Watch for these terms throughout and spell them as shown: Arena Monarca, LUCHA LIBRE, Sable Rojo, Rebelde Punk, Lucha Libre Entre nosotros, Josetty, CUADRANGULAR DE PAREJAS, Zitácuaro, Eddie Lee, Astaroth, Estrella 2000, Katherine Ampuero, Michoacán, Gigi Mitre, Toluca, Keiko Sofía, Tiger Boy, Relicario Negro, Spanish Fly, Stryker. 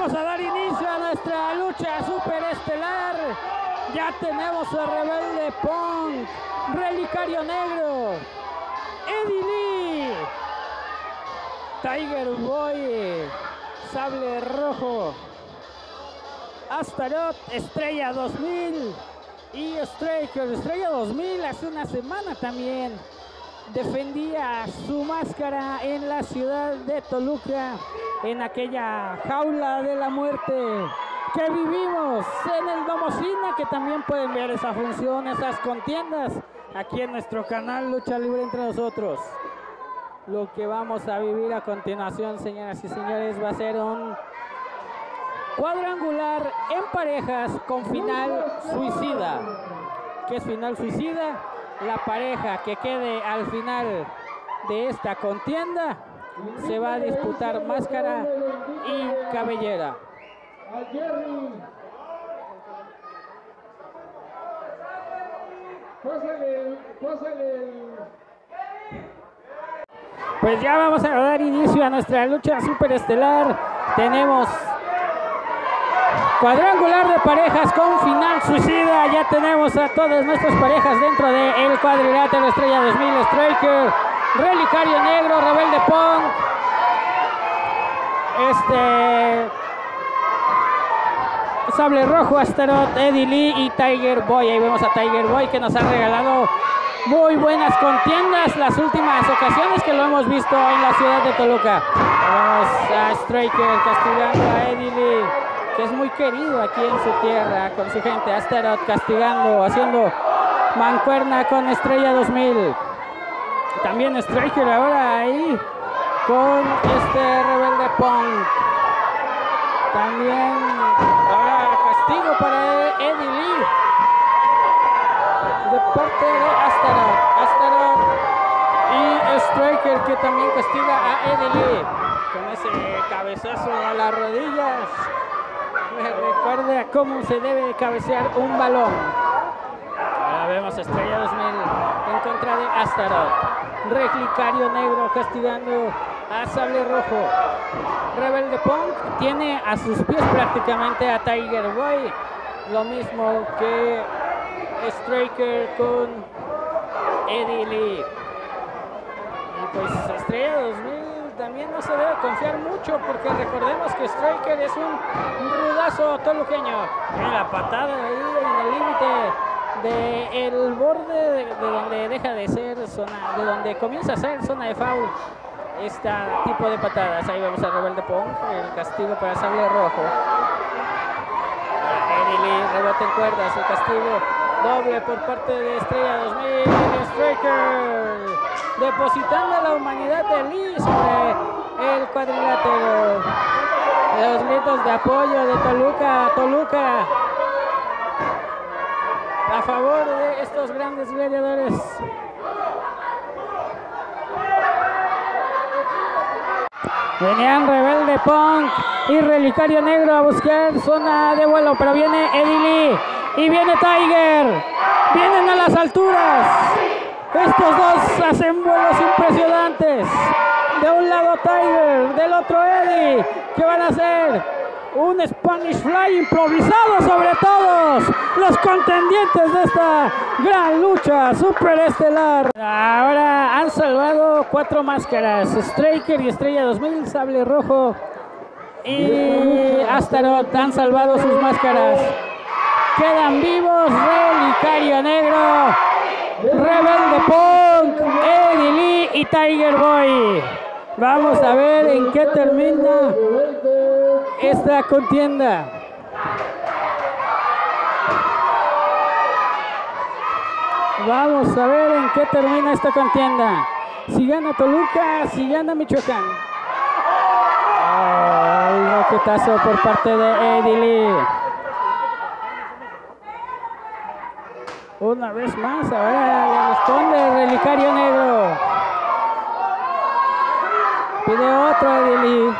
Vamos a dar inicio a nuestra lucha superestelar. Ya tenemos a Rebelde Punk, Relicario Negro, Eddie Lee, Tiger Boy, Sable Rojo, Astaroth, Estrella 2000 y Stryker. Estrella 2000 hace una semana también defendía su máscara en la ciudad de Toluca, en aquella jaula de la muerte que vivimos en el Domosina, que también pueden ver esa función, esas contiendas aquí en nuestro canal Lucha Libre Entre Nosotros. Lo que vamos a vivir a continuación, señoras y señores, va a ser un cuadrangular en parejas con final suicida. ¿Qué es final suicida? La pareja que quede al final de esta contienda se va a disputar máscara y cabellera. Pues ya vamos a dar inicio a nuestra lucha superestelar. Tenemos cuadrangular de parejas con final suicida. Ya tenemos a todas nuestras parejas dentro del cuadrilátero: Estrella 2000, Stryker, Relicario Negro, Rebelde Punk, Sable Rojo, Astaroth, Eddie Lee y Tiger Boy. Ahí vemos a Tiger Boy, que nos ha regalado muy buenas contiendas las últimas ocasiones que lo hemos visto en la ciudad de Toluca. Vamos a Stryker castigando a Eddie Lee, que es muy querido aquí en su tierra con su gente. Astaroth castigando, haciendo mancuerna con Estrella 2000. También Stryker ahora ahí con Rebelde Punk. También ahora castigo para Eddie Lee de parte de Astaroth. Astaroth y Stryker, que también castiga a Eddie Lee con ese cabezazo a las rodillas. Me recuerda cómo se debe cabecear un balón. Ahora vemos a Estrella 2000 en contra de Astaroth. Relicario Negro castigando a Sable Rojo. Rebelde Punk tiene a sus pies prácticamente a Tiger Boy, lo mismo que Stryker con Eddie Lee. Y pues Estrella 2000 también no se debe confiar mucho, porque recordemos que Stryker es un rudazo toluqueño. En la patada ahí en el límite del borde de donde deja de ser zona, de donde comienza a ser zona de foul, este tipo de patadas. Ahí vemos a Rebelde Punk, el castigo para Sable Rojo. Eddie Lee, rebote en cuerdas, el castigo doble por parte de Estrella 2000. Stryker depositando a la humanidad de Lee sobre el cuadrilátero. Los gritos de apoyo de Toluca, Toluca, a favor de estos grandes gladiadores. Venían Rebelde Punk y Relicario Negro a buscar zona de vuelo, pero viene Eddie Lee y viene Tiger. Vienen a las alturas. Estos dos hacen vuelos impresionantes. De un lado Tiger, del otro Eddie. ¿Qué van a hacer? Un Spanish Fly improvisado sobre todos los contendientes de esta gran lucha superestelar. Ahora han salvado cuatro máscaras: Stryker y Estrella 2000, Sable Rojo y Astaroth han salvado sus máscaras. Quedan vivos Relicario Negro, Rebelde Punk, Eddie Lee y Tiger Boy. Vamos a ver en qué termina esta contienda. Vamos a ver en qué termina esta contienda. Si gana Toluca, si gana Michoacán. Ay, raquetazo por parte de Eddie Lee. Una vez más, ahora le responde Relicario Negro. Pide otro Eddie Lee.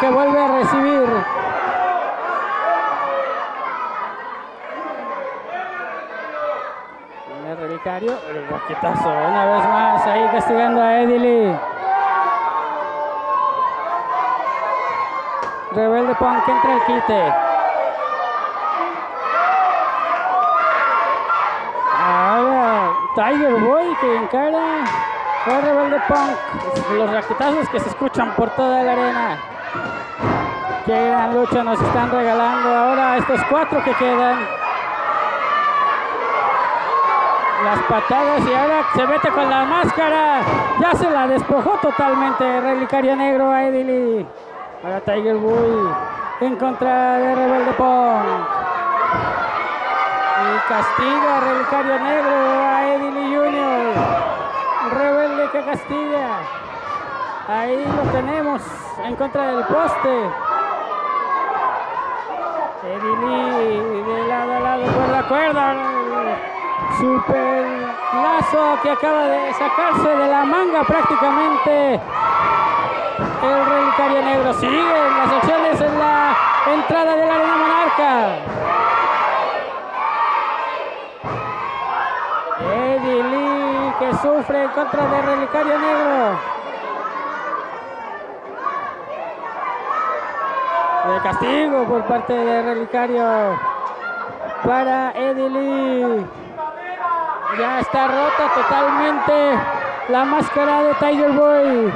Que vuelve a recibir. El relicario, el raquetazo, una vez más ahí castigando a Eddie Lee. Rebelde Punk entra al quite. Ahora Tiger Boy que encara a Rebelde Punk. Los raquetazos que se escuchan por toda la arena. Qué gran lucha nos están regalando ahora estos cuatro que quedan. Las patadas y ahora se mete con la máscara. Ya se la despojó totalmente Relicario Negro a Eddie Lee. Ahora Tiger Boy en contra de Rebelde Punk. Y castiga a Relicario Negro a Eddie Lee Jr. Rebelde que castiga. Ahí lo tenemos en contra del poste. Eddie Lee de lado a lado por la cuerda. Super lazo que acaba de sacarse de la manga prácticamente. El Relicario Negro sigue las acciones en la entrada de la Arena Monarca. Eddie Lee que sufre en contra del Relicario Negro. El castigo por parte del Relicario para Eddie Lee. Ya está rota totalmente la máscara de Tiger Boy.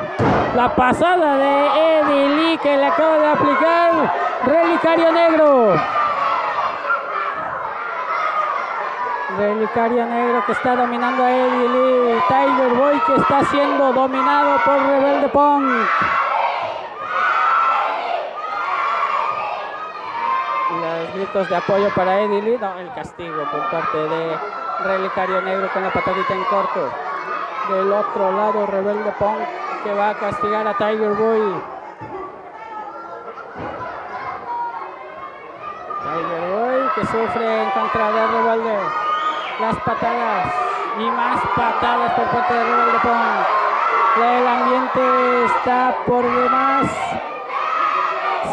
La pasada de Eddie Lee que le acaba de aplicar Relicario Negro. Relicario Negro que está dominando a Eddie Lee. Tiger Boy que está siendo dominado por Rebelde Punk. Los gritos de apoyo para Eddie Lee. No, el castigo por parte de Relicario Negro con la patadita en corto. Del otro lado Rebelde Punk que va a castigar a Tiger Boy. Tiger Boy que sufre en contra de Rebelde. Las patadas y más patadas por parte de Rebelde Punk. El ambiente está por demás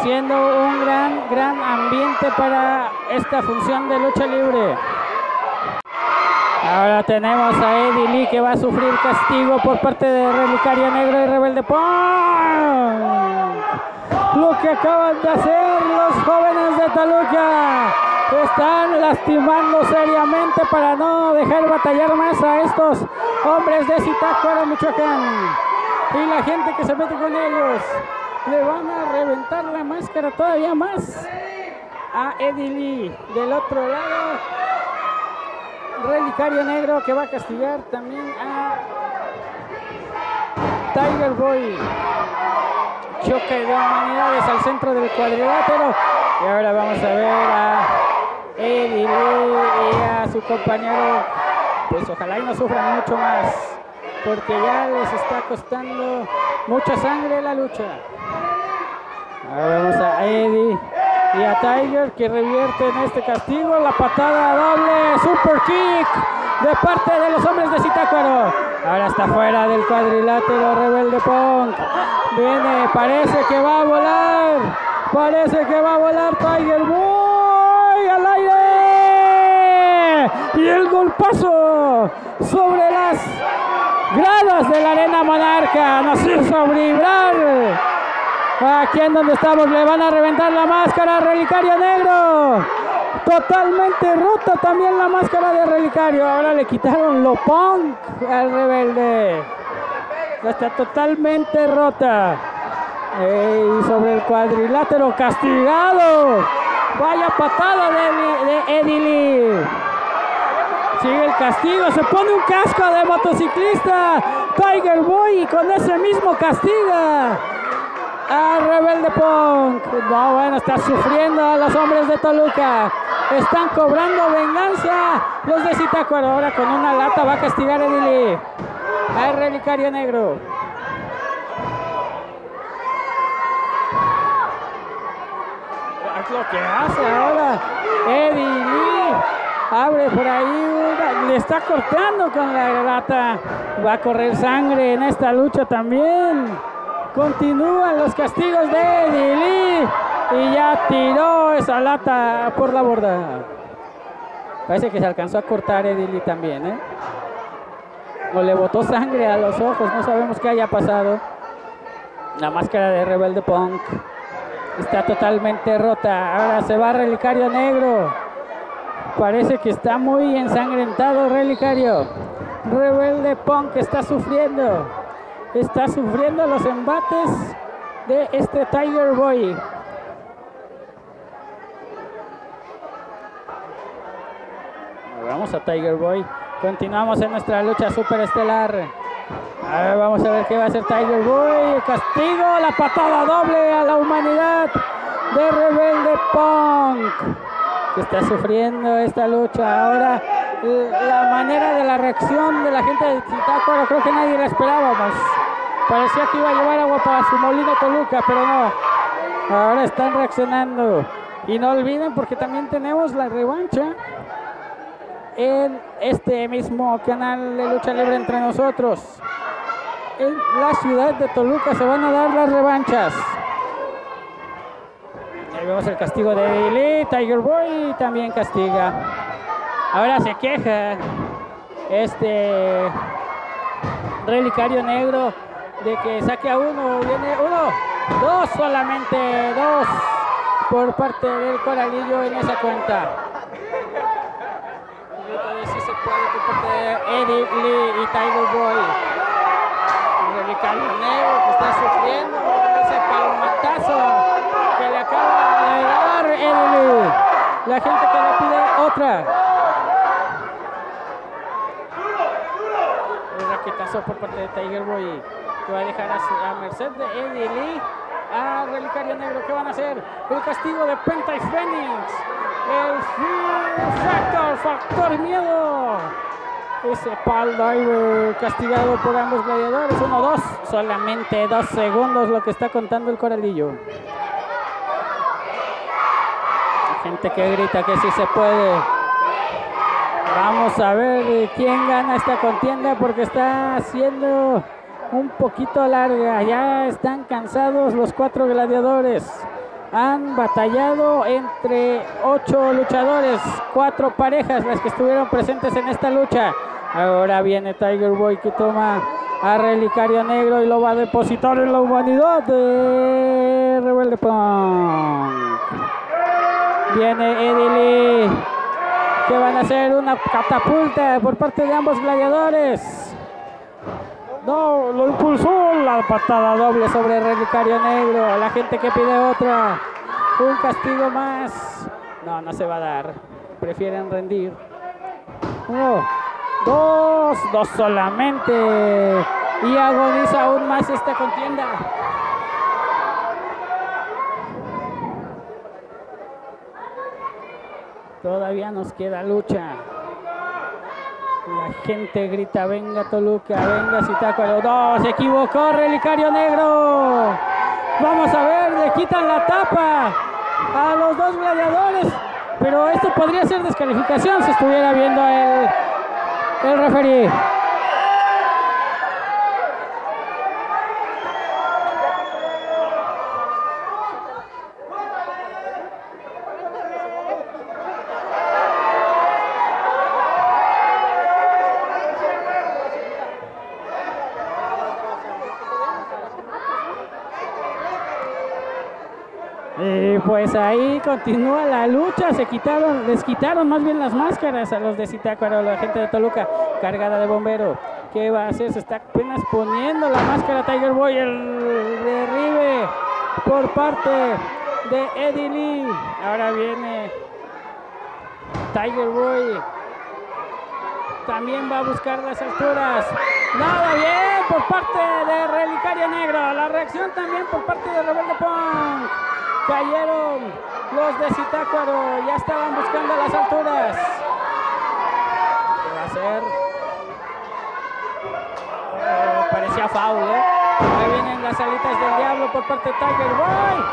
siendo un gran ambiente para esta función de lucha libre. Ahora tenemos a Eddie Lee que va a sufrir castigo por parte de Relicario Negro y Rebelde Punk. Lo que acaban de hacer los jóvenes de Toluca. Están lastimando seriamente para no dejar batallar más a estos hombres de Zitácuaro, Michoacán. Y la gente que se mete con ellos. Le van a reventar la máscara todavía más a Eddie Lee. Del otro lado, Relicario Negro que va a castigar también a Tiger Boy. Choque de humanidades al centro del cuadrilátero. Y ahora vamos a ver a Eddie Lee y a su compañero. Pues ojalá y no sufran mucho más, porque ya les está costando mucha sangre la lucha. Ahora vemos a Eddie y a Tiger que revierte en este castigo. La patada doble, super kick de parte de los hombres de Zitácuaro. Ahora está fuera del cuadrilátero Rebelde Punk. Viene, parece que va a volar. Parece que va a volar Tiger Boy al aire. Y el golpazo sobre las gradas de la Arena Monarca nos hizo vibrar. Aquí en donde estamos le van a reventar la máscara a Relicario Negro. Totalmente rota también la máscara de Relicario. Ahora le quitaron lo punk al Rebelde. Está totalmente rota. Y sobre el cuadrilátero castigado. Vaya patada de Eddie Lee. Sigue el castigo. Se pone un casco de motociclista Tiger Boy y con ese mismo castiga a Rebelde Punk. No, bueno, está sufriendo a los hombres de Toluca. Están cobrando venganza los de Zitácuaro. Ahora con una lata va a castigar a Eddie Lee, a Relicario Negro. Es lo que hace ahora Eddie Lee. Abre por ahí una, le está cortando con la lata. Va a correr sangre en esta lucha también. Continúan los castigos de Eddie Lee y ya tiró esa lata por la borda. Parece que se alcanzó a cortar Eddie Lee también, ¿eh? O le botó sangre a los ojos, no sabemos qué haya pasado. La máscara de Rebelde Punk Está totalmente rota. Ahora se va Relicario Negro. Parece que está muy ensangrentado Relicario. Rebelde Punk está sufriendo. Está sufriendo los embates de este Tiger Boy. Vamos a Tiger Boy. Continuamos en nuestra lucha superestelar. A ver, vamos a ver qué va a hacer Tiger Boy. Castigo, la patada doble a la humanidad de Rebelde Punk, que está sufriendo esta lucha. Ahora la manera de la reacción de la gente de Zitácuaro, creo que nadie la esperábamos. Parecía que iba a llevar agua para su molino Toluca, pero no. Ahora están reaccionando. Y no olviden, porque también tenemos la revancha en este mismo canal de Lucha Libre Entre Nosotros. En la ciudad de Toluca se van a dar las revanchas. Ahí vemos el castigo de Eddie Lee. Tiger Boy también castiga. Ahora se queja este Relicario Negro de que saque a uno. Viene uno, dos, solamente dos por parte del Coralillo en esa cuenta. Eddie Lee y Tiger Boy. Relicario Negro que está sufriendo ese palmatazo que le acaba de dar Eddie Lee. La gente que le pide otra. Un raquetazo por parte de Tiger Boy que va a dejar a merced de Eddie Lee a Relicario Negro. ¿Qué van a hacer? El castigo de Penta y Fénix. El Factor Miedo. Ese Pal Diver castigado por ambos gladiadores. 1-2. Solamente 2 segundos lo que está contando el Coralillo. Hay gente que grita que sí se puede. Vamos a ver quién gana esta contienda, porque está siendo un poquito larga. Ya están cansados los 4 gladiadores. Han batallado entre 8 luchadores, 4 parejas las que estuvieron presentes en esta lucha. Ahora viene Tiger Boy que toma a Relicario Negro y lo va a depositar en la humanidad de Rebelde Punk. Viene Eddie Lee. Que van a hacer una catapulta por parte de ambos gladiadores. No, lo impulsó la patada doble sobre Relicario Negro. La gente que pide otra. Un castigo más. No, no se va a dar. Prefieren rendir. 1, 2, 2 solamente. Y agoniza aún más esta contienda. Todavía nos queda lucha. La gente grita, venga Toluca, venga Zitácuaro. ¡No! ¡Se equivocó Relicario Negro! Vamos a ver, le quitan la tapa a los dos gladiadores. Pero esto podría ser descalificación si estuviera viendo el referee. Pues ahí continúa la lucha. Les quitaron más bien las máscaras a los de Zitácuaro, la gente de Toluca. Cargada de bombero. ¿Qué va a hacer? Se está apenas poniendo la máscara Tiger Boy. El derribe por parte de Eddie Lee. Ahora viene Tiger Boy. También va a buscar las alturas. Nada bien por parte de Relicario Negro. La reacción también por parte de Rebelde Punk. Cayeron los de Zitácuaro, ya estaban buscando las alturas. ¿Qué va a hacer? Parecía foul, ¿eh? Ahí vienen las alitas del diablo por parte de Tiger Boy.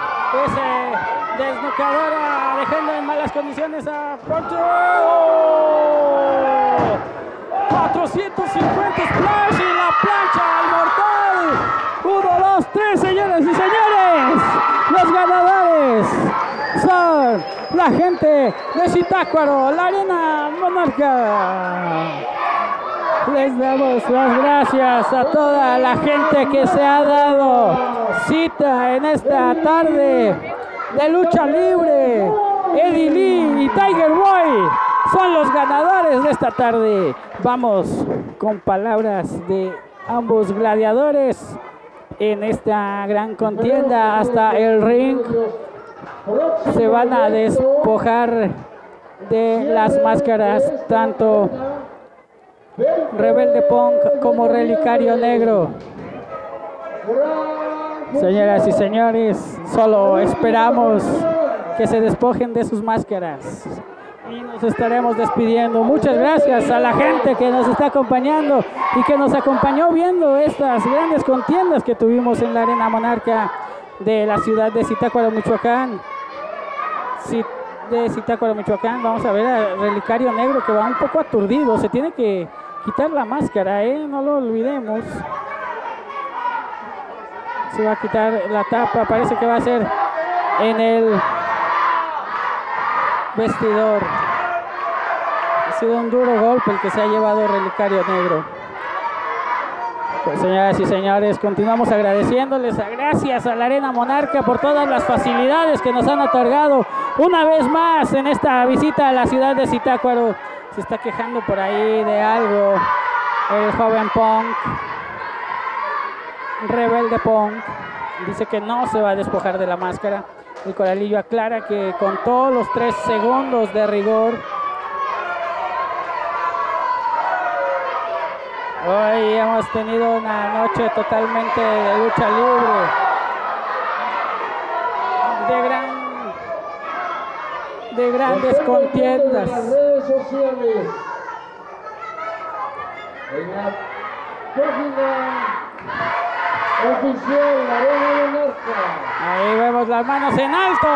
Desnucadora, dejando en malas condiciones a Poncho. ¡Oh! 450 splash y la plancha al mortal. 1, 2, 3, señoras y señores. Los ganadores son la gente de Zitácuaro, la Arena Monarca. Les damos las gracias a toda la gente que se ha dado cita en esta tarde de Lucha Libre, Eddie Lee y Tiger Boy son los ganadores de esta tarde. Vamos con palabras de ambos gladiadores en esta gran contienda hasta el ring. Se van a despojar de las máscaras tanto Rebelde Punk como Relicario Negro. Señoras y señores, solo esperamos que se despojen de sus máscaras y nos estaremos despidiendo. Muchas gracias a la gente que nos está acompañando y que nos acompañó viendo estas grandes contiendas que tuvimos en la Arena Monarca de la ciudad de Zitácuaro, Michoacán. Vamos a ver a Relicario Negro, que va un poco aturdido. Se tiene que quitar la máscara, no lo olvidemos. Se va a quitar la tapa, parece que va a ser en el vestidor. Ha sido un duro golpe el que se ha llevado Relicario Negro. Pues, señoras y señores, continuamos agradeciéndoles. Gracias a la Arena Monarca por todas las facilidades que nos han otorgado una vez más en esta visita a la ciudad de Zitácuaro. Se está quejando por ahí de algo el joven Punk. Rebelde Punk dice que no se va a despojar de la máscara. El coralillo aclara que con todos los 3 segundos de rigor. Hoy hemos tenido una noche totalmente de lucha libre, de grandes contiendas. Ahí vemos las manos en alto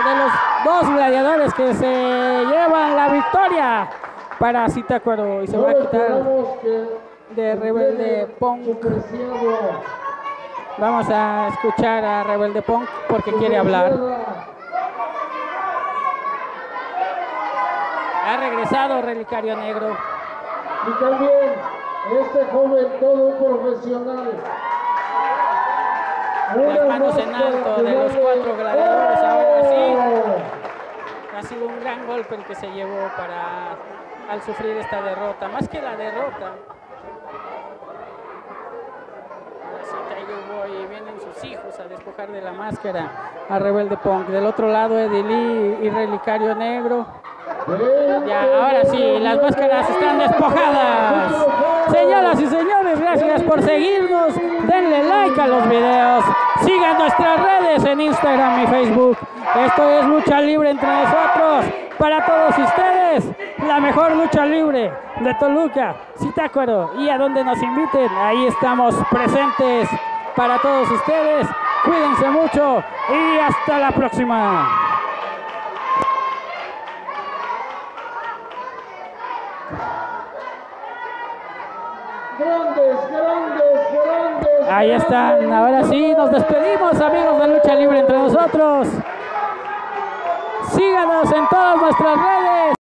de los dos gladiadores que se llevan la victoria para Zitácuaro, y se va a quitar de Rebelde Punk. Vamos a escuchar a Rebelde Punk porque quiere hablar. Ha regresado Relicario Negro. Y también este joven, todo un profesional. Las manos en alto de los 4 gladiadores, ahora sí. Ha sido un gran golpe el que se llevó al sufrir esta derrota. Más que la derrota. Ahora sí, Tiger Boy, vienen sus hijos a despojar de la máscara a Rebelde Punk. Del otro lado, Eddie Lee y Relicario Negro. Ya, ahora sí, las máscaras están despojadas. Señoras y señores, gracias por seguirnos. Denle like a los videos. Sigan nuestras redes en Instagram y Facebook. Esto es Lucha Libre Entre Nosotros. Para todos ustedes, la mejor lucha libre de Toluca, Zitácuaro y a donde nos inviten. Ahí estamos presentes para todos ustedes. Cuídense mucho y hasta la próxima. Grandes. Ahí están, ahora sí, nos despedimos, amigos de Lucha Libre Entre Nosotros. Síganos en todas nuestras redes.